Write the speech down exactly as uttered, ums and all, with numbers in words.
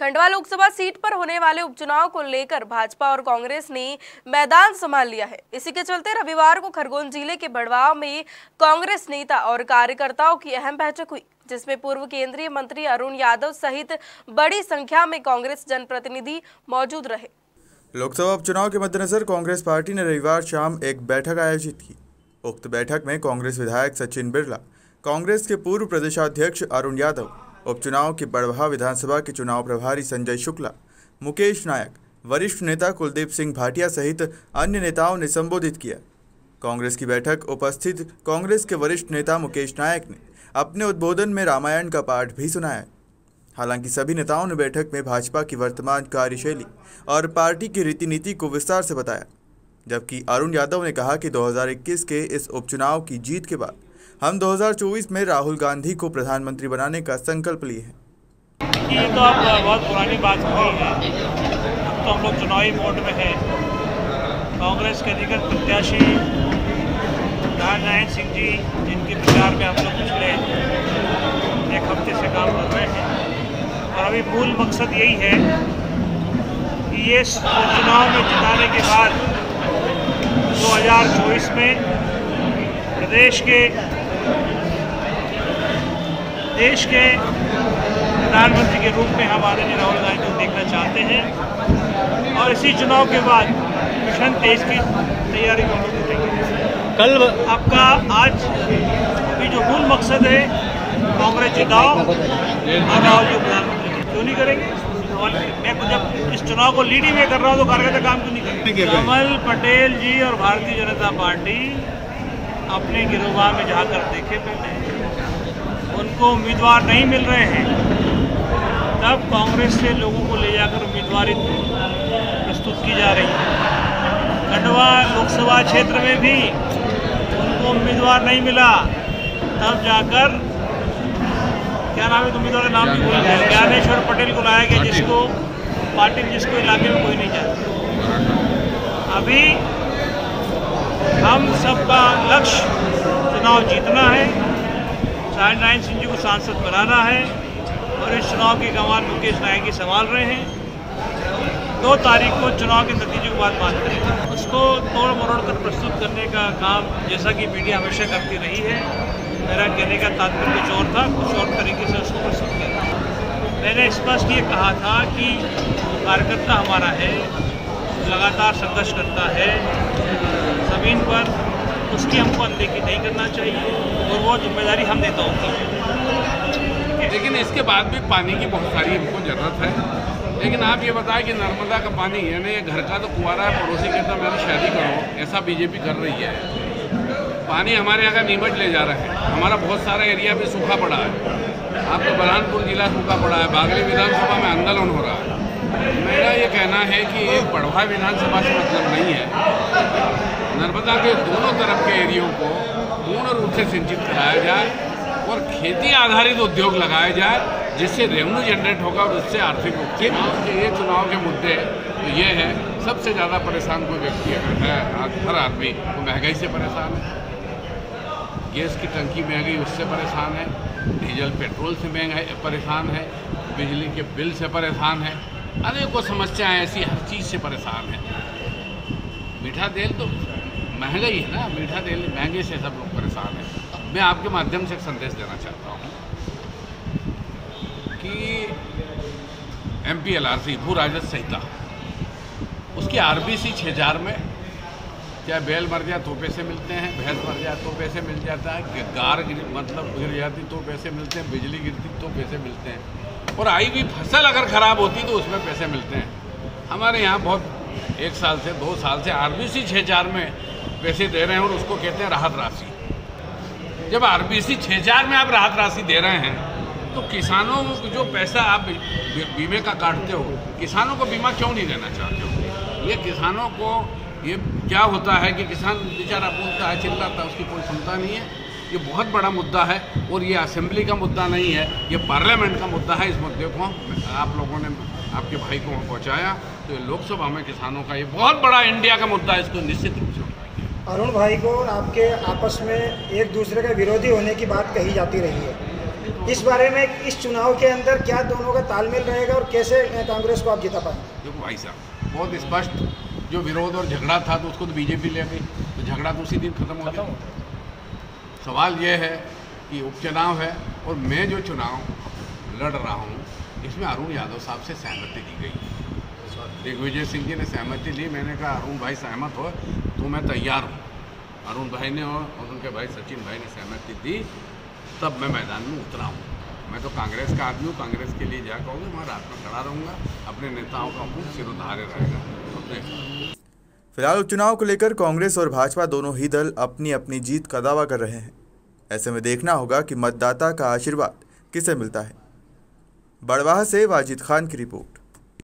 Khandwa Lok Sabha seat पर होने वाले उपचुनाव को लेकर भाजपा और कांग्रेस ने मैदान संभाल लिया है। इसी के चलते रविवार को खरगोन जिले के बड़वा में कांग्रेस नेता और कार्यकर्ताओं की अहम बैठक हुई, जिसमें पूर्व केंद्रीय मंत्री अरुण यादव सहित बड़ी संख्या में कांग्रेस जनप्रतिनिधि मौजूद रहे। लोकसभा उपचुनाव के मद्देनजर कांग्रेस पार्टी ने रविवार शाम एक बैठक आयोजित की। उक्त बैठक में कांग्रेस विधायक सचिन बिरला, कांग्रेस के पूर्व प्रदेशाध्यक्ष अरुण यादव, उपचुनाव के बड़वा विधानसभा के चुनाव प्रभारी संजय शुक्ला, मुकेश नायक, वरिष्ठ नेता कुलदीप सिंह भाटिया सहित अन्य नेताओं ने संबोधित किया। कांग्रेस की बैठक उपस्थित कांग्रेस के वरिष्ठ नेता मुकेश नायक ने अपने उद्बोधन में रामायण का पाठ भी सुनाया। हालांकि सभी नेताओं ने बैठक में भाजपा की वर्तमान कार्यशैली और पार्टी की रीति नीति को विस्तार से बताया, जबकि अरुण यादव ने कहा कि दो हज़ार इक्कीस के इस उपचुनाव की जीत के बाद हम दो हज़ार चौबीस में राहुल गांधी को प्रधानमंत्री बनाने का संकल्प लिए हैं। ये तो आप बहुत पुरानी बात कही है, तो हम लोग चुनावी मोड में हैं। कांग्रेस के दिग्गज प्रत्याशी राज नारायण सिंह जी, जिनके प्रचार में हम लोग पिछले एक हफ्ते से काम कर रहे हैं, और अभी मूल मकसद यही है कि ये चुनाव में जिताने के बाद दो हज़ार चौबीस में प्रदेश के देश के प्रधानमंत्री के रूप में हम आदरणीय राहुल गांधी को देखना चाहते हैं, और इसी चुनाव के बाद मिशन तेईस की तैयारी को हम देखेंगे। कल आपका आज अभी जो मूल मकसद है, कांग्रेस जिताओ और राहुल जी प्रधानमंत्री क्यों नहीं करेंगे। मैं जब इस चुनाव को लीड ही में कर रहा हूँ तो कार्यकर्ता काम क्यों नहीं करेंगे। कमल पटेल जी और भारतीय जनता पार्टी अपने गिरोह में जाकर देखे, मैंने उनको उम्मीदवार नहीं मिल रहे हैं, तब कांग्रेस से लोगों को ले जाकर उम्मीदवारी प्रस्तुत की जा रही है। खंडवा लोकसभा क्षेत्र में भी उनको उम्मीदवार नहीं मिला, तब जाकर क्या नाम है उम्मीदवार का नाम भी बोल गया, ज्ञानेश्वर पटेल को लाया गया, जिसको पार्टी जिसको इलाके में कोई नहीं जानता। अभी हम सबका लक्ष्य चुनाव जीतना है, राज नारायण सिंह जी को सांसद बनाना है, और इस चुनाव की कमान मुकेश नायक जी संभाल रहे हैं। दो तारीख को चुनाव के नतीजे को बात मानते हैं, उसको तोड़ मरोड़ कर प्रस्तुत करने का काम जैसा कि मीडिया हमेशा करती रही है, मेरा कहने का तात्पर्य कुछ और था, कुछ और तरीके से उसको प्रस्तुत किया। मैंने स्पष्ट ये कहा था कि कार्यकर्ता हमारा है, लगातार संघर्ष करता है ज़मीन पर, उसकी हमको अनदेखी नहीं करना चाहिए, और वो जिम्मेदारी हम देता होंगे। लेकिन इसके बाद भी पानी की बहुत सारी हमको ज़रूरत है, लेकिन आप ये बताएं कि नर्मदा का पानी यानी घर का तो कुंवारा है, पड़ोसी कहता है मेरी शादी करो, ऐसा बीजेपी कर रही है। पानी हमारे यहाँ का नीमच ले जा रहा है, हमारा बहुत सारा एरिया भी सूखा पड़ा है, आपका बलहानपुर जिला सूखा पड़ा है, बागरी विधानसभा में आंदोलन हो रहा है। मेरा ये कहना है कि एक बड़वा विधानसभा से मतलब नहीं है, नर्मदा के दोनों तरफ के एरियो को पूर्ण रूप से सिंचित कराया जाए और खेती आधारित उद्योग लगाया जाए, जिससे रेवेन्यू जनरेट होगा और उससे आर्थिक रूप से। ये चुनाव के मुद्दे तो ये है, सबसे ज़्यादा परेशान कोई व्यक्ति है, हर आदमी वो महंगाई से परेशान है, गैस की टंकी महंगी उससे परेशान है, डीजल पेट्रोल से महंगाई परेशान है, बिजली के बिल से परेशान है, अनेकों समस्याएं ऐसी हर चीज़ से परेशान है। मीठा तेल तो महंगा ही है ना, मीठा तेल महंगे से सब लोग परेशान हैं। मैं आपके माध्यम से एक संदेश देना चाहता हूँ कि M P L R C भू राजस्व संहिता, उसकी आर बी सी छः हजार में क्या बैल मर जाए तो पैसे मिलते हैं, भैंस मर जाए तो पैसे मिल जाता है, गार मतलब गिर जाती तो पैसे मिलते हैं, बिजली गिरती तो पैसे मिलते हैं, और आई भी फसल अगर ख़राब होती तो उसमें पैसे मिलते हैं। हमारे यहाँ बहुत एक साल से दो साल से आरबीसी छः चार में पैसे दे रहे हैं और उसको कहते हैं राहत राशि। जब आरबीसी छः चार में आप राहत राशि दे रहे हैं तो किसानों को जो पैसा आप बीमे का काटते हो, किसानों को बीमा क्यों नहीं देना चाहते हो। ये किसानों को ये क्या होता है कि किसान बेचारा बोलता है, चिल्लाता है, उसकी कोई क्षमता नहीं है। ये बहुत बड़ा मुद्दा है और ये असेंबली का मुद्दा नहीं है, ये पार्लियामेंट का मुद्दा है। इस मुद्दे को आप लोगों ने आपके भाई को वहाँ पहुँचाया तो लोकसभा में किसानों का ये बहुत बड़ा इंडिया का मुद्दा है, इसको निश्चित रूप से उठाएंगे। अरुण भाई को आपके आपस में एक दूसरे के विरोधी होने की बात कही जाती रही है, इस बारे में इस चुनाव के अंदर क्या दोनों का तालमेल रहेगा और कैसे कांग्रेस को आप जिता पाएंगे? देखो भाई साहब, बहुत स्पष्ट जो विरोध और झगड़ा था तो उसको तो बीजेपी ले गई, तो झगड़ा तो उसी दिन खत्म हो गया। सवाल यह है कि उपचुनाव है और मैं जो चुनाव लड़ रहा हूँ इसमें अरुण यादव साहब से सहमति दी गई, दिग्विजय सिंह जी ने सहमति ली। मैंने कहा अरुण भाई सहमत हो तो मैं तैयार हूँ, अरुण भाई ने और उनके भाई सचिन भाई ने सहमति दी, तब मैं मैदान में उतरा हूँ। मैं तो कांग्रेस का आदमी हूँ, कांग्रेस के लिए जा कहूँगा, मैं रात में खड़ा रहूँगा, अपने नेताओं का मुख सिरोधारे रहेगा। फिलहाल उपचुनाव को लेकर कांग्रेस और भाजपा दोनों ही दल अपनी अपनी जीत का दावा कर रहे हैं। ऐसे में देखना होगा कि मतदाता का आशीर्वाद किसे मिलता है। बड़वा से वाजिद खान की रिपोर्ट।